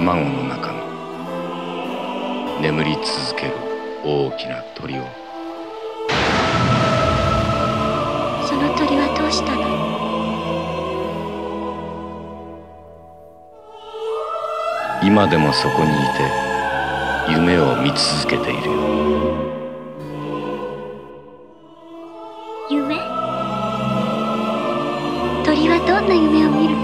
卵の中の眠り続ける大きな鳥を。その鳥はどうしたの？今でもそこにいて夢を見続けているよ。夢？鳥はどんな夢を見る？